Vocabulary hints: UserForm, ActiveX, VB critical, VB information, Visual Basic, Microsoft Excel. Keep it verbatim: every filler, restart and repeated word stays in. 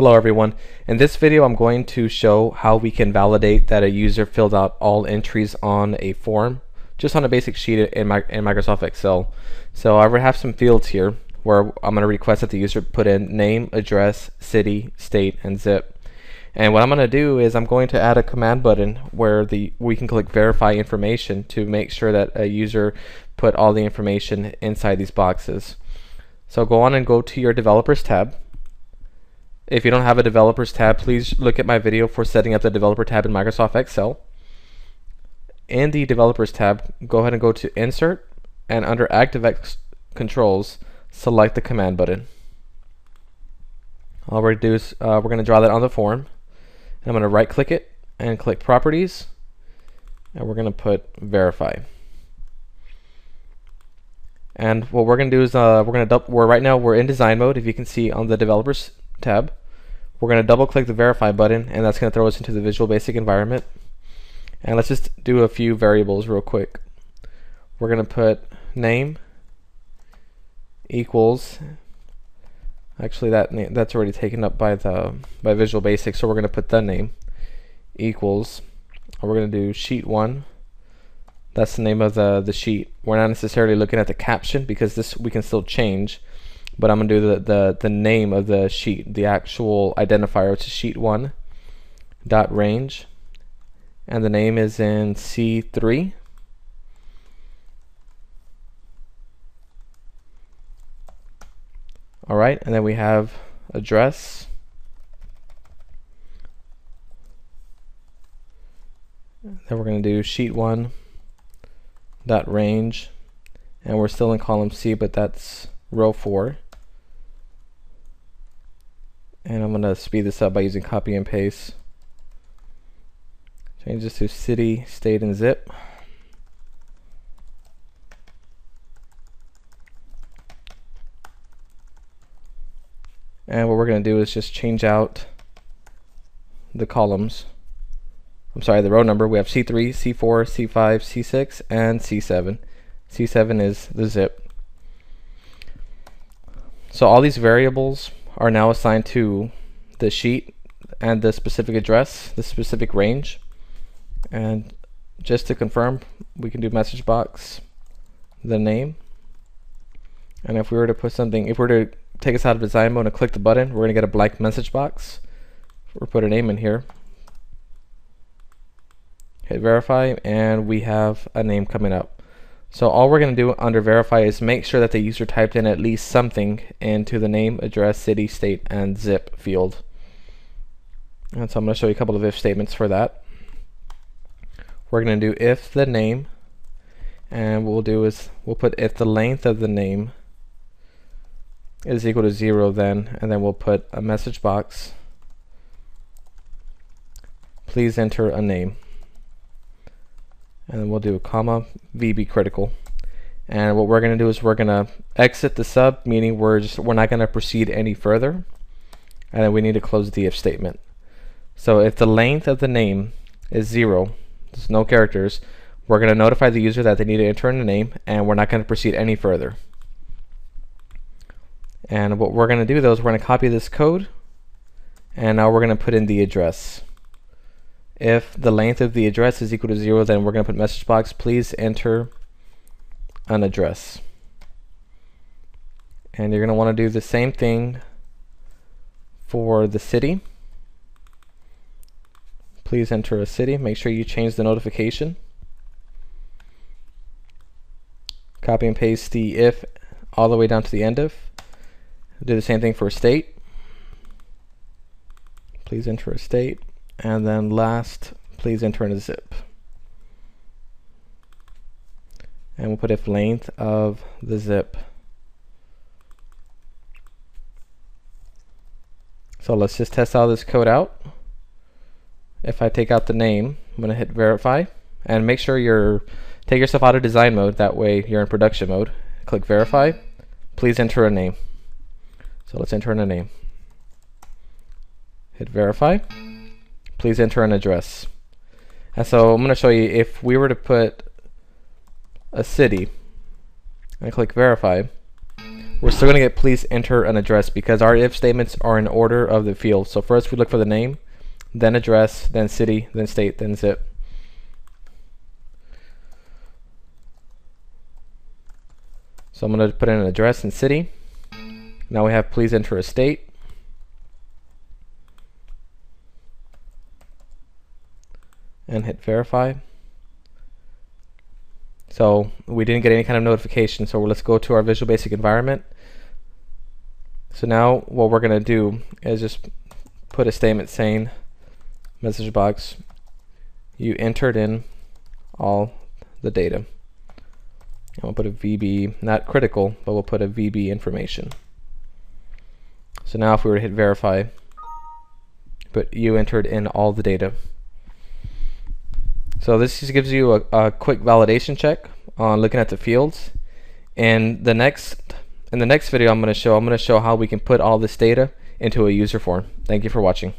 Hello everyone. In this video I'm going to show how we can validate that a user filled out all entries on a form, just on a basic sheet in, my, in Microsoft Excel. So I have some fields here where I'm going to request that the user put in name, address, city, state, and zip. And what I'm going to do is I'm going to add a command button where the we can click verify information to make sure that a user put all the information inside these boxes. So go on and go to your developers tab. If you don't have a developers tab, please look at my video for setting up the developer tab in Microsoft Excel. In the developers tab, go ahead and go to insert, and under ActiveX controls, select the command button. All we're going to do is uh, we're going to draw that on the form. And I'm going to right click it and click properties, and we're going to put verify. And what we're going to do is uh, we're going to we're right now we're in design mode, if you can see on the developers tab. We're going to double click the verify button, and that's going to throw us into the Visual Basic environment. And let's just do a few variables real quick. We're going to put name equals, actually that name, that's already taken up by the by Visual Basic, so we're going to put the name equals, and we're going to do sheet one. That's the name of the the sheet. We're not necessarily looking at the caption because this we can still change. But I'm going to do the, the, the name of the sheet, the actual identifier, which is sheet one dot range, and the name is in C three, alright, and then we have address, then we're going to do sheet one dot range, and we're still in column C, but that's row four. And I'm going to speed this up by using copy and paste. Change this to city, state, and zip. And what we're going to do is just change out the columns. I'm sorry, the row number. We have C three, C four, C five, C six, and C seven. C seven is the zip. So all these variables are now assigned to the sheet and the specific address, the specific range. And just to confirm, we can do message box, the name. And if we were to put something, if we were to take us out of design mode and click the button, we're going to get a blank message box. We'll put a name in here. Hit verify, and we have a name coming up. So all we're going to do under verify is make sure that the user typed in at least something into the name, address, city, state, and zip field. And so I'm going to show you a couple of if statements for that. We're going to do if the name, and what we'll do is we'll put if the length of the name is equal to zero, then, and then we'll put a message box. Please enter a name. And then we'll do a comma, V B critical. And what we're going to do is we're going to exit the sub, meaning we're just we're not going to proceed any further. And then we need to close the if statement. So if the length of the name is zero, there's no characters, we're going to notify the user that they need to enter in a name, and we're not going to proceed any further. And what we're going to do though is we're going to copy this code, and now we're going to put in the address. If the length of the address is equal to zero, then we're going to put message box, please enter an address. And you're going to want to do the same thing for the city. Please enter a city. Make sure you change the notification. Copy and paste the if all the way down to the end of. Do the same thing for a state. Please enter a state. And then last, please enter in a zip. And we'll put if length of the zip. So let's just test all this code out. If I take out the name, I'm gonna hit verify, and make sure you're, take yourself out of design mode, that way you're in production mode. Click verify, please enter a name. So let's enter in a name. Hit verify. Please enter an address. And so I'm going to show you, if we were to put a city and click verify, we're still going to get please enter an address because our if statements are in order of the field. So first we look for the name, then address, then city, then state, then zip. So I'm going to put in an address and city. Now we have please enter a state. And hit verify. So we didn't get any kind of notification, so let's go to our Visual Basic environment. So now what we're going to do is just put a statement saying message box, you entered in all the data. And we'll put a V B, not critical, but we'll put a V B information. So now if we were to hit verify, but you entered in all the data. So this just gives you a, a quick validation check on looking at the fields. And the next, in the next video I'm going to show, I'm going to show how we can put all this data into a user form. Thank you for watching.